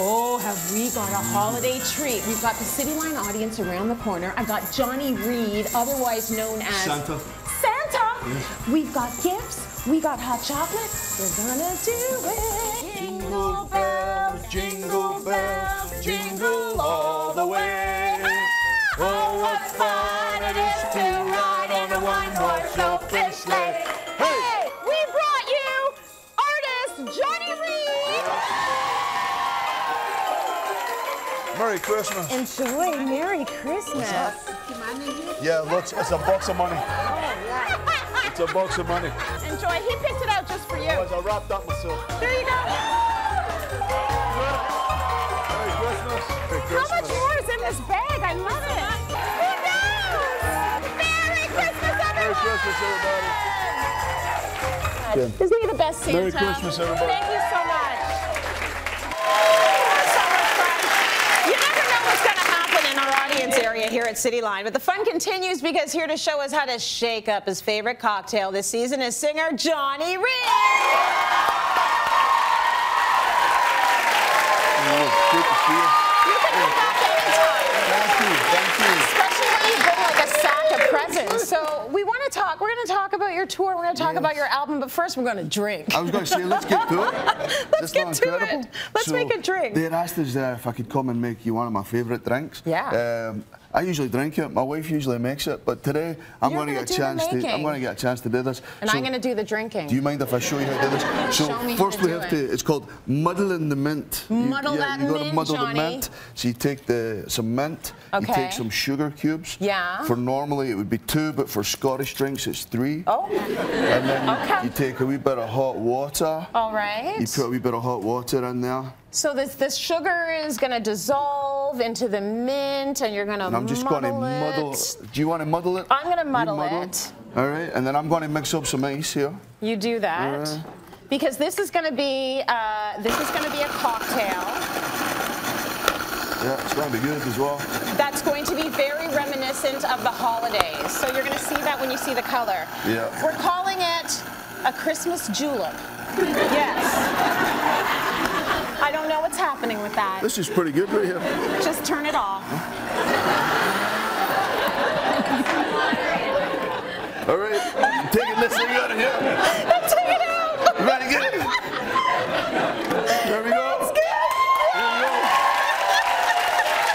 Oh, have we got a holiday treat. We've got the Cityline audience around the corner. I got Johnny Reid, otherwise known as Santa. Santa! We've got gifts, we got hot chocolate. We're gonna do it. Jingle bells, jingle bells, jingle all the way. Oh, what fun it is to ride in a one-horse open sleigh. Hey, we brought you artist Johnny Reid. Merry Christmas. Enjoy Merry Christmas. Yeah, look, it's a box of money. It's a box of money. Enjoy. He picked it out just for you. Otherwise, I wrapped up myself. There you go. Merry Christmas. Merry Christmas. How much more is in this bag? I love it. Who knows? Merry Christmas, everyone. Merry Christmas, everybody. Good. Isn't he the best Santa? Merry Christmas, everybody. Thank you so much. So much fun. You never know what's going to happen in our audience area here at Cityline, but the fun continues because here to show us how to shake up his favorite cocktail this season is singer Johnny Reid. Oh, good to see you. So we want to talk. We're going to talk about your tour. We're going to talk about your album. But first, we're going to drink. I was going to say, let's get to it. Let's get to it. Let's make a drink. They had asked us if I could come and make you one of my favorite drinks. Yeah. I usually drink it. My wife usually makes it. But today, I'm going to get a chance to. I'm going to get a chance to do this. And so, I'm going to do the drinking. Do you mind if I show you how to do this? So first, we have to. It's called muddling the mint. You got to muddle the mint, Johnny. So you take some mint. Okay. You take some sugar cubes. Yeah. For normally it would be 2, but for Scottish drinks it's 3. Oh. And then you take a wee bit of hot water. All right. You put a wee bit of hot water in there. So this sugar is going to dissolve into the mint, and you're going to muddle it. I'm just going to muddle. Do you want to muddle it? I'm going to muddle it. All right. And then I'm going to mix up some ice here. You do that because this is going to be a cocktail. Yeah, it's going to be good as well. That's going to be very reminiscent of the holidays. So you're going to see that when you see the color. Yeah. We're calling it a Christmas julep. Yes. I don't know what's happening with that. This is pretty good right here. Just turn it off. All right. I'm taking this thing out of here. I'm taking it out. You ready to get it? There we go.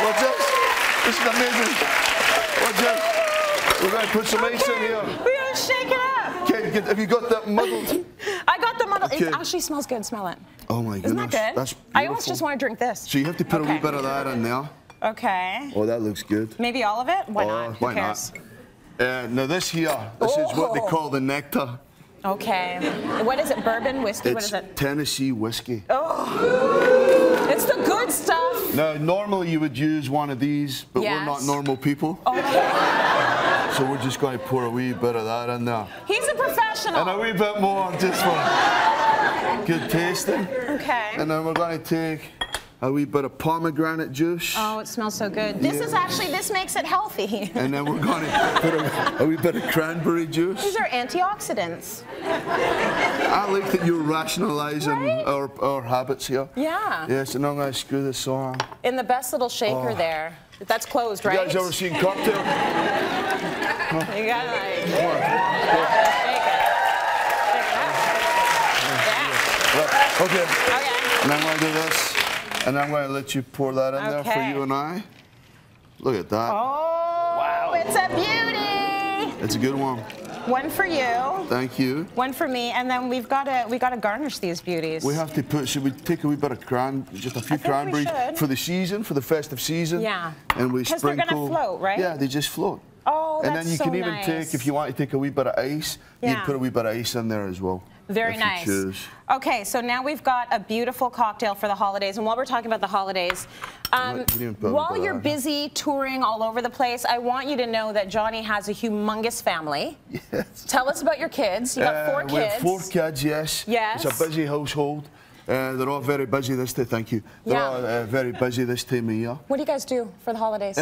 Watch out. This is amazing. Watch out. We're going to put some ice in here. We're going to shake it up. Okay, have you got that muddled? I got the muddled. Okay. It actually smells good. Smell it. Oh, my goodness. Isn't that good? That's beautiful. I almost just want to drink this. So you have to put a wee bit of that in there. Okay. Oh, that looks good. Maybe all of it? Why not? Why not? Now, this here, this is what they call the nectar. Okay. What is it? Bourbon? Whiskey? What is it? Tennessee whiskey. Oh. It's the good stuff. Now, normally you would use one of these, but we're not normal people. Okay. So we're just going to pour a wee bit of that in there. He's a professional. And a wee bit more just for good tasting. Okay. And then we're going to take a wee bit of pomegranate juice. Oh, it smells so good. This is actually, this makes it healthy. And then we're going to put a wee bit of cranberry juice. These are antioxidants. I like that you're rationalizing our habits here. Yeah. Yes, and I'm going to screw this on. In the best little shaker there. That's closed, right? You guys ever seen Cocktail? You got to like... Shake it. Okay. Okay. And I'm going to do this. And I'm going to let you pour that in there for you and I. Look at that. Oh, wow. It's a beauty. It's a good one. One for you. Thank you. One for me. And then we got to garnish these beauties. We have to put, should we take a wee bit of cranberries for the season, for the festive season? Yeah. And we sprinkle. Because they're going to float, right? Yeah, they just float. Oh, that's so nice. And then you can even take, if you want to take a wee bit of ice, you can put a wee bit of ice in there as well. Very nice. Okay, so now we've got a beautiful cocktail for the holidays. And while we're talking about the holidays, while you're busy touring all over the place, I want you to know that Johnny has a humongous family. Yes. Tell us about your kids. You got 4 kids. We have 4 kids, yes. Yes. It's a busy household. They're all very busy this day, thank you. They're all very busy this time of year. What do you guys do for the holidays?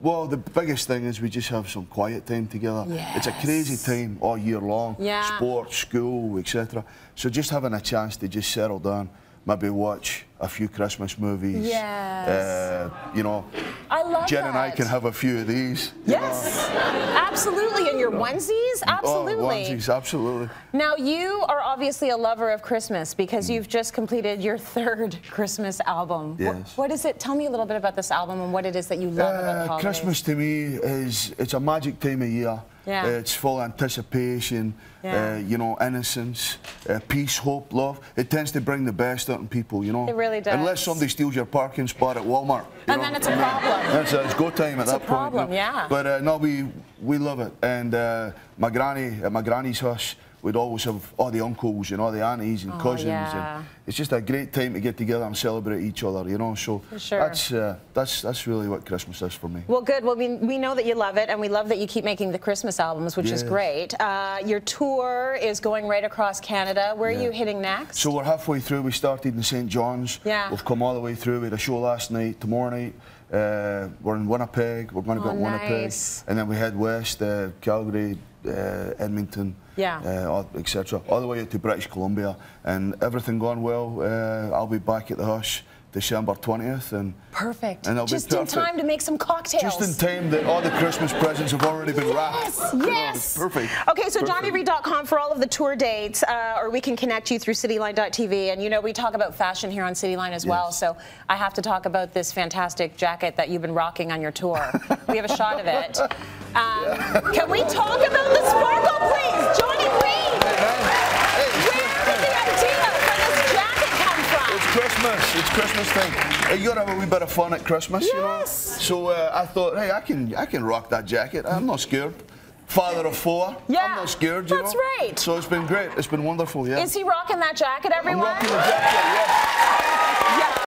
Well, the biggest thing is we just have some quiet time together. Yes. It's a crazy time all year long. Yeah. Sports, school, etc. So just having a chance to just settle down, maybe watch a few Christmas movies. Yes. You know, I love Jen that. And I can have a few of these. Yes, absolutely. And your onesies, absolutely. Oh, onesies, absolutely. Now, you are obviously a lover of Christmas because you've just completed your third Christmas album. Yes. What is it? Tell me a little bit about this album and what it is that you love about the holidays. Christmas to me is, it's a magic time of year. Yeah. It's full of anticipation, you know, innocence, peace, hope, love. It tends to bring the best out in people, you know. It really does. Unless somebody steals your parking spot at Walmart. And then it's a problem. It's go time at that point. It's a problem, yeah. But no, we love it. And my granny, at my granny's house, we'd always have all the uncles and all the aunties and cousins. Yeah. And it's just a great time to get together and celebrate each other, you know. So that's really what Christmas is for me. Well, good. Well, we know that you love it, and we love that you keep making the Christmas albums, which is great. Your tour is going right across Canada. Where are you hitting next? So we're halfway through. We started in St. John's. Yeah. We've come all the way through. We had a show last night. Tomorrow night, we're in Winnipeg. We're going to go to Winnipeg. And then we head west, Calgary, Edmonton, etc. All the way to British Columbia, and everything going well. I'll be back at the house December 20th, and And just in time to make some cocktails. Just in time that all the Christmas presents have already been wrapped. Yes. Perfect. Okay, so JohnnyReid.com for all of the tour dates, or we can connect you through Cityline.tv. And you know, we talk about fashion here on Cityline as well, so I have to talk about this fantastic jacket that you've been rocking on your tour. We have a shot of it. Can we talk about the sparkle, please, Johnny Reid? Where did the idea for this jacket come from? It's Christmas. It's Christmas thing. You gotta have a wee bit of fun at Christmas, you know. So I thought, hey, I can rock that jacket. I'm not scared. Father of four. Yeah, I'm not scared. You know? That's right. So it's been great. It's been wonderful. Yeah. Is he rocking that jacket, everyone? I'm rocking the jacket. Yeah.